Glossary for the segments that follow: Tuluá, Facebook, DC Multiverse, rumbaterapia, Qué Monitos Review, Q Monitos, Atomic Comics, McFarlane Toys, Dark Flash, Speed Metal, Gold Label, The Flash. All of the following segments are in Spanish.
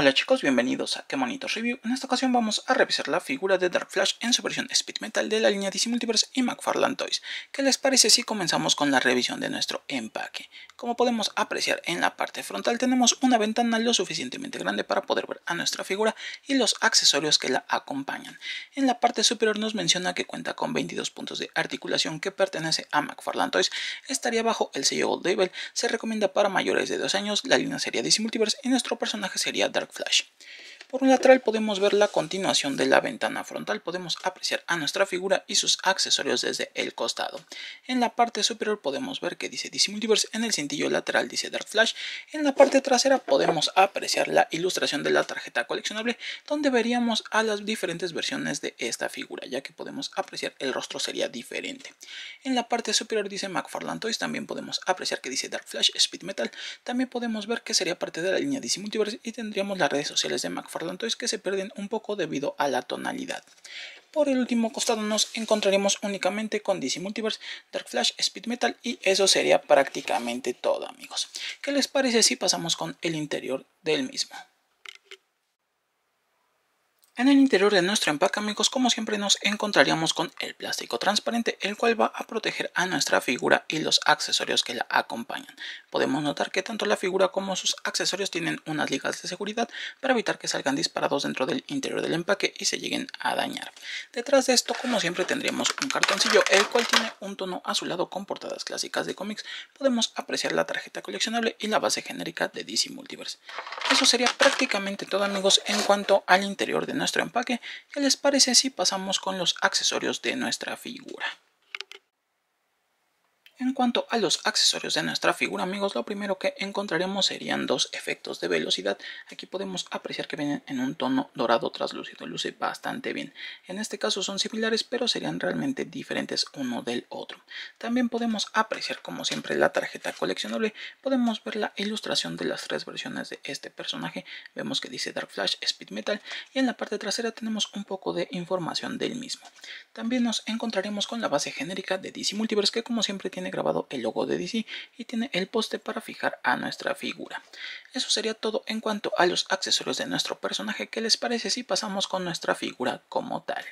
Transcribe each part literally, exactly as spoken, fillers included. Hola chicos, bienvenidos a Qué Monitos Review. En esta ocasión vamos a revisar la figura de Dark Flash en su versión Speed Metal de la línea D C Multiverse y McFarlane Toys. ¿Qué les parece si comenzamos con la revisión de nuestro empaque? Como podemos apreciar en la parte frontal tenemos una ventana lo suficientemente grande para poder ver a nuestra figura y los accesorios que la acompañan. En la parte superior nos menciona que cuenta con veintidós puntos de articulación que pertenece a McFarlane Toys. Estaría bajo el sello Gold Label, se recomienda para mayores de dos años, la línea sería D C Multiverse y nuestro personaje sería Dark Flash. Por un lateral podemos ver la continuación de la ventana frontal, podemos apreciar a nuestra figura y sus accesorios desde el costado. En la parte superior podemos ver que dice D C Multiverse, en el cintillo lateral dice Dark Flash. En la parte trasera podemos apreciar la ilustración de la tarjeta coleccionable donde veríamos a las diferentes versiones de esta figura, ya que podemos apreciar el rostro sería diferente. En la parte superior dice McFarlane Toys, también podemos apreciar que dice Dark Flash Speed Metal, también podemos ver que sería parte de la línea D C Multiverse y tendríamos las redes sociales de McFarlane Toys que se pierden un poco debido a la tonalidad. Por el último costado nos encontraremos únicamente con D C Multiverse, Dark Flash, Speed Metal y eso sería prácticamente todo, amigos. ¿Qué les parece si pasamos con el interior del mismo? En el interior de nuestro empaque, amigos, como siempre nos encontraríamos con el plástico transparente, el cual va a proteger a nuestra figura y los accesorios que la acompañan. Podemos notar que tanto la figura como sus accesorios tienen unas ligas de seguridad para evitar que salgan disparados dentro del interior del empaque y se lleguen a dañar. Detrás de esto, como siempre, tendríamos un cartoncillo, el cual tiene un tono azulado con portadas clásicas de cómics. Podemos apreciar la tarjeta coleccionable y la base genérica de D C Multiverse. Eso sería prácticamente todo, amigos, en cuanto al interior de nuestro nuestro empaque. ¿Qué les parece si pasamos con los accesorios de nuestra figura? En cuanto a los accesorios de nuestra figura, amigos, lo primero que encontraremos serían dos efectos de velocidad. Aquí podemos apreciar que vienen en un tono dorado traslúcido, luce bastante bien. En este caso son similares, pero serían realmente diferentes uno del otro. También podemos apreciar, como siempre, la tarjeta coleccionable. Podemos ver la ilustración de las tres versiones de este personaje. Vemos que dice Dark Flash, Speed Metal y en la parte trasera tenemos un poco de información del mismo. También nos encontraremos con la base genérica de D C Multiverse, que como siempre tiene grabado el logo de D C y tiene el poste para fijar a nuestra figura. Eso sería todo en cuanto a los accesorios de nuestro personaje. ¿Qué les parece si pasamos con nuestra figura como tal?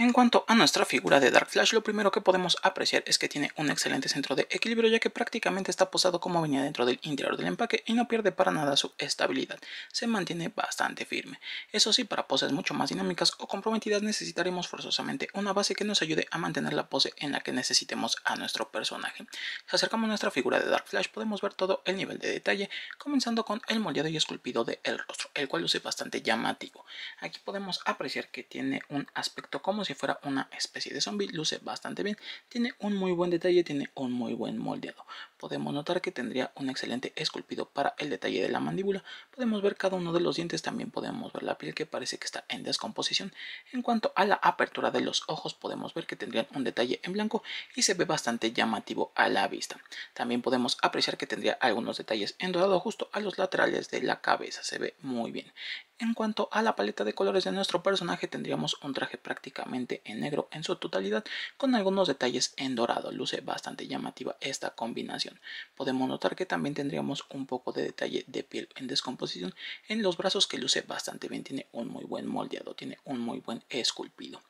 En cuanto a nuestra figura de Dark Flash, lo primero que podemos apreciar es que tiene un excelente centro de equilibrio, ya que prácticamente está posado como venía dentro del interior del empaque y no pierde para nada su estabilidad, se mantiene bastante firme. Eso sí, para poses mucho más dinámicas o comprometidas necesitaremos forzosamente una base que nos ayude a mantener la pose en la que necesitemos a nuestro personaje. Si acercamos a nuestra figura de Dark Flash podemos ver todo el nivel de detalle, comenzando con el moldeado y esculpido del rostro, el cual luce bastante llamativo. Aquí podemos apreciar que tiene un aspecto como si fuera una especie de zombie, luce bastante bien, tiene un muy buen detalle, tiene un muy buen moldeado. Podemos notar que tendría un excelente esculpido para el detalle de la mandíbula, podemos ver cada uno de los dientes, también podemos ver la piel que parece que está en descomposición. En cuanto a la apertura de los ojos podemos ver que tendrían un detalle en blanco y se ve bastante llamativo a la vista. También podemos apreciar que tendría algunos detalles en dorado justo a los laterales de la cabeza, se ve muy bien. En cuanto a la paleta de colores de nuestro personaje tendríamos un traje prácticamente en negro en su totalidad con algunos detalles en dorado, luce bastante llamativa esta combinación. Podemos notar que también tendríamos un poco de detalle de piel en descomposición en los brazos que luce bastante bien, tiene un muy buen moldeado, tiene un muy buen esculpido.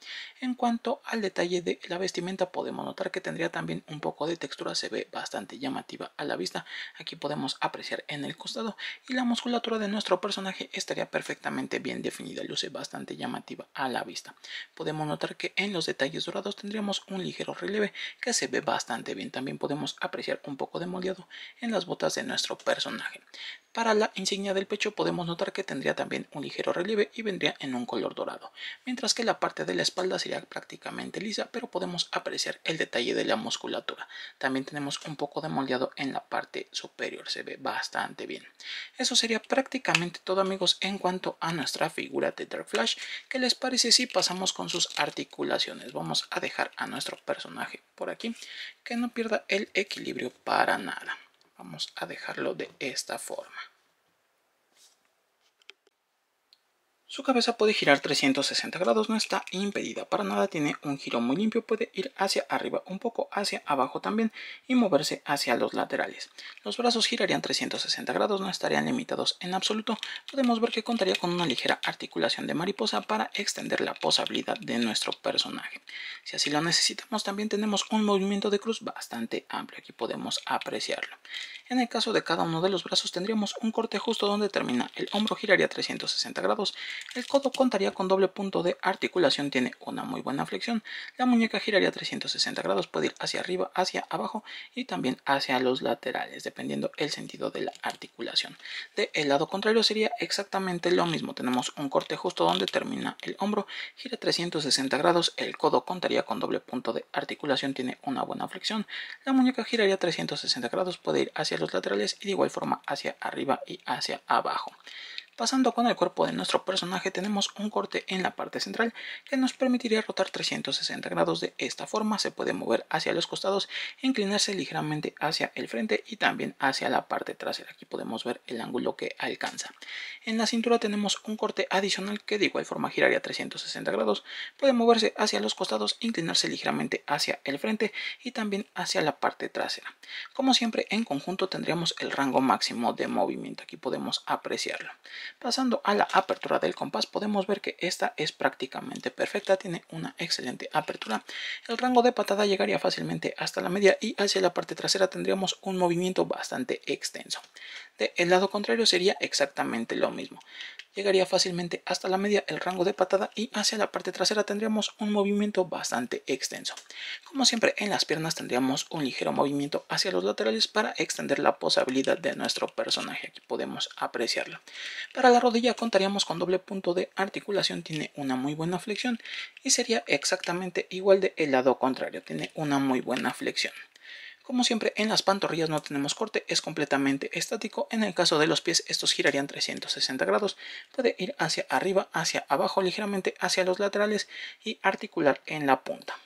En cuanto al detalle de la vestimenta podemos notar que tendría también un poco de textura, se ve bastante llamativa a la vista. Aquí podemos apreciar en el costado y la musculatura de nuestro personaje estaría perfecta bien definida, luce bastante llamativa a la vista. Podemos notar que en los detalles dorados tendríamos un ligero relieve que se ve bastante bien, también podemos apreciar un poco de moldeado en las botas de nuestro personaje. Para la insignia del pecho podemos notar que tendría también un ligero relieve y vendría en un color dorado, mientras que la parte de la espalda sería prácticamente lisa, pero podemos apreciar el detalle de la musculatura. También tenemos un poco de moldeado en la parte superior, se ve bastante bien. Eso sería prácticamente todo, amigos, en cuanto a nuestra figura de Dark Flash. ¿Qué les parece si pasamos con sus articulaciones? Vamos a dejar a nuestro personaje por aquí, que no pierda el equilibrio para nada. Vamos a dejarlo de esta forma. Su cabeza puede girar trescientos sesenta grados, no está impedida para nada, tiene un giro muy limpio, puede ir hacia arriba un poco, hacia abajo también y moverse hacia los laterales. Los brazos girarían trescientos sesenta grados, no estarían limitados en absoluto. Podemos ver que contaría con una ligera articulación de mariposa para extender la posabilidad de nuestro personaje. Si así lo necesitamos, también tenemos un movimiento de cruz bastante amplio, aquí podemos apreciarlo. En el caso de cada uno de los brazos tendríamos un corte justo donde termina el hombro, giraría trescientos sesenta grados. El codo contaría con doble punto de articulación, tiene una muy buena flexión. La muñeca giraría trescientos sesenta grados, puede ir hacia arriba, hacia abajo y también hacia los laterales, dependiendo el sentido de la articulación. De el lado contrario sería exactamente lo mismo, tenemos un corte justo donde termina el hombro, gira trescientos sesenta grados, el codo contaría con doble punto de articulación, tiene una buena flexión. La muñeca giraría trescientos sesenta grados, puede ir hacia los laterales y de igual forma hacia arriba y hacia abajo. Pasando con el cuerpo de nuestro personaje, tenemos un corte en la parte central que nos permitiría rotar trescientos sesenta grados. De esta forma se puede mover hacia los costados, inclinarse ligeramente hacia el frente y también hacia la parte trasera. Aquí podemos ver el ángulo que alcanza. En la cintura tenemos un corte adicional que de igual forma giraría trescientos sesenta grados. Puede moverse hacia los costados, inclinarse ligeramente hacia el frente y también hacia la parte trasera. Como siempre, en conjunto tendríamos el rango máximo de movimiento. Aquí podemos apreciarlo. Pasando a la apertura del compás, podemos ver que esta es prácticamente perfecta, tiene una excelente apertura. El rango de patada llegaría fácilmente hasta la media y hacia la parte trasera tendríamos un movimiento bastante extenso. Del lado contrario sería exactamente lo mismo. Llegaría fácilmente hasta la media el rango de patada y hacia la parte trasera tendríamos un movimiento bastante extenso. Como siempre, en las piernas tendríamos un ligero movimiento hacia los laterales para extender la posabilidad de nuestro personaje. Aquí podemos apreciarlo. Para la rodilla contaríamos con doble punto de articulación, tiene una muy buena flexión y sería exactamente igual de el lado contrario, tiene una muy buena flexión. Como siempre, en las pantorrillas no tenemos corte, es completamente estático. En el caso de los pies, estos girarían trescientos sesenta grados, puede ir hacia arriba, hacia abajo, ligeramente hacia los laterales y articular en la punta.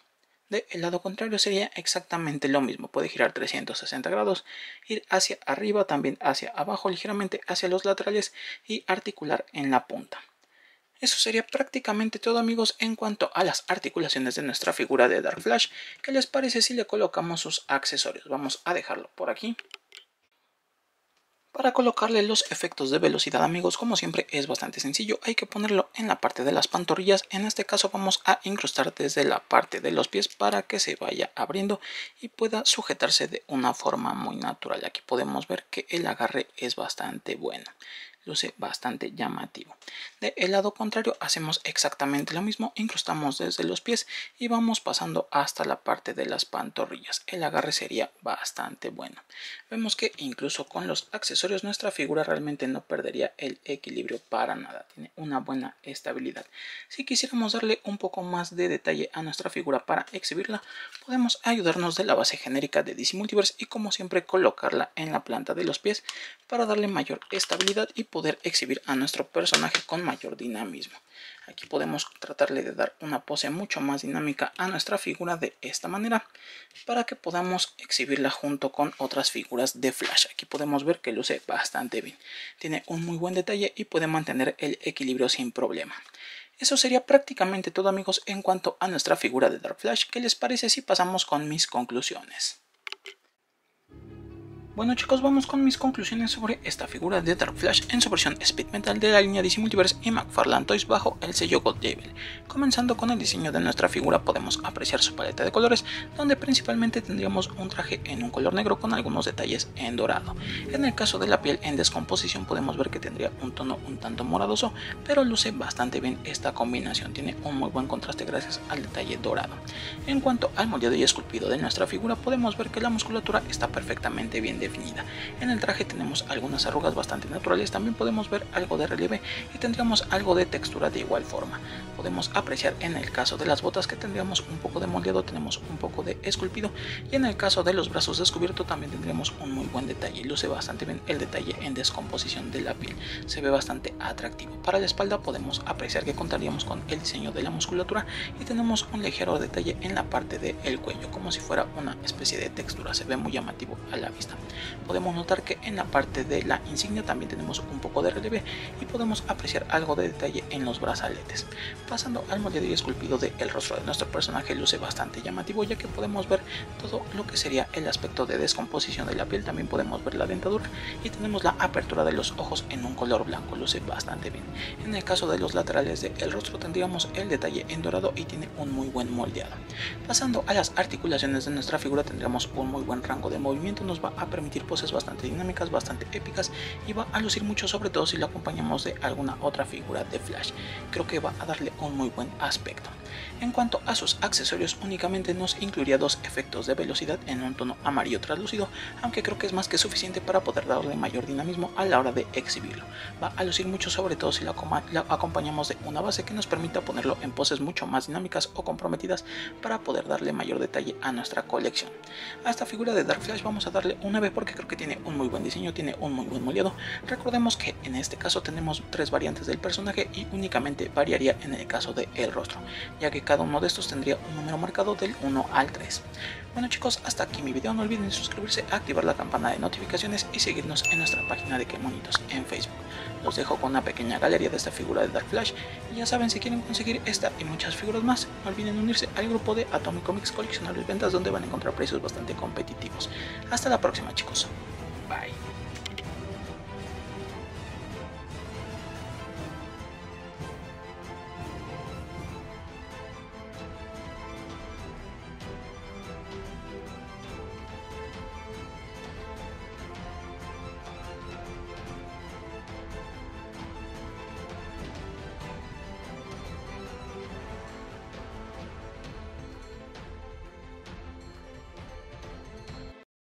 Del lado contrario sería exactamente lo mismo, puede girar trescientos sesenta grados, ir hacia arriba, también hacia abajo, ligeramente hacia los laterales y articular en la punta. Eso sería prácticamente todo, amigos, en cuanto a las articulaciones de nuestra figura de Dark Flash. ¿Qué les parece si le colocamos sus accesorios? Vamos a dejarlo por aquí. Para colocarle los efectos de velocidad, amigos, como siempre es bastante sencillo, hay que ponerlo en la parte de las pantorrillas. En este caso vamos a incrustar desde la parte de los pies para que se vaya abriendo y pueda sujetarse de una forma muy natural. Aquí podemos ver que el agarre es bastante bueno, luce bastante llamativo. Del lado contrario hacemos exactamente lo mismo, incrustamos desde los pies y vamos pasando hasta la parte de las pantorrillas. El agarre sería bastante bueno. Vemos que incluso con los accesorios nuestra figura realmente no perdería el equilibrio para nada, tiene una buena estabilidad. Si quisiéramos darle un poco más de detalle a nuestra figura para exhibirla, podemos ayudarnos de la base genérica de D C Multiverse y, como siempre, colocarla en la planta de los pies para darle mayor estabilidad y poder exhibir a nuestro personaje con mayor dinamismo. Aquí podemos tratarle de dar una pose mucho más dinámica a nuestra figura de esta manera para que podamos exhibirla junto con otras figuras de Flash. Aquí podemos ver que luce bastante bien, tiene un muy buen detalle y puede mantener el equilibrio sin problema. Eso sería prácticamente todo, amigos, en cuanto a nuestra figura de Dark Flash. ¿Qué les parece si pasamos con mis conclusiones? Bueno, chicos, vamos con mis conclusiones sobre esta figura de Dark Flash en su versión Speed Metal de la línea D C Multiverse y McFarlane Toys bajo el sello Gold Label. Comenzando con el diseño de nuestra figura, podemos apreciar su paleta de colores, donde principalmente tendríamos un traje en un color negro con algunos detalles en dorado. En el caso de la piel en descomposición podemos ver que tendría un tono un tanto moradoso, pero luce bastante bien esta combinación, tiene un muy buen contraste gracias al detalle dorado. En cuanto al moldeado y esculpido de nuestra figura, podemos ver que la musculatura está perfectamente bien definida. En el traje tenemos algunas arrugas bastante naturales, también podemos ver algo de relieve y tendríamos algo de textura de igual forma. Podemos apreciar en el caso de las botas que tendríamos un poco de moldeado, tenemos un poco de esculpido, y en el caso de los brazos descubiertos también tendríamos un muy buen detalle. Luce bastante bien el detalle en descomposición de la piel, se ve bastante atractivo. Para la espalda podemos apreciar que contaríamos con el diseño de la musculatura y tenemos un ligero detalle en la parte del cuello, como si fuera una especie de textura, se ve muy llamativo a la vista. Podemos notar que en la parte de la insignia también tenemos un poco de relieve y podemos apreciar algo de detalle en los brazaletes. Pasando al moldeado esculpido del rostro de nuestro personaje, luce bastante llamativo, ya que podemos ver todo lo que sería el aspecto de descomposición de la piel, también podemos ver la dentadura y tenemos la apertura de los ojos en un color blanco, luce bastante bien. En el caso de los laterales del rostro tendríamos el detalle en dorado y tiene un muy buen moldeado. Pasando a las articulaciones de nuestra figura, tendremos un muy buen rango de movimiento, nos va a permitir poses bastante dinámicas, bastante épicas y va a lucir mucho, sobre todo si la acompañamos de alguna otra figura de Flash. Creo que va a darle un muy buen aspecto. En cuanto a sus accesorios, únicamente nos incluiría dos efectos de velocidad en un tono amarillo translúcido, aunque creo que es más que suficiente para poder darle mayor dinamismo a la hora de exhibirlo. Va a lucir mucho, sobre todo si la, la acompañamos de una base que nos permita ponerlo en poses mucho más dinámicas o comprometidas para poder darle mayor detalle a nuestra colección. A esta figura de Dark Flash vamos a darle un nueve porque creo que tiene un muy buen diseño, tiene un muy buen moldeado. Recordemos que en este caso tenemos tres variantes del personaje y únicamente variaría en el caso del rostro, ya que cada uno de estos tendría un número marcado del uno al tres. Bueno chicos, hasta aquí mi video, no olviden suscribirse, activar la campana de notificaciones y seguirnos en nuestra página de Qué Monitos en Facebook. Los dejo con una pequeña galería de esta figura de Dark Flash y ya saben, si quieren conseguir esta y muchas figuras más, no olviden unirse al grupo de Atomic Comics Coleccionables Ventas, donde van a encontrar precios bastante competitivos. Hasta la próxima chicos, bye.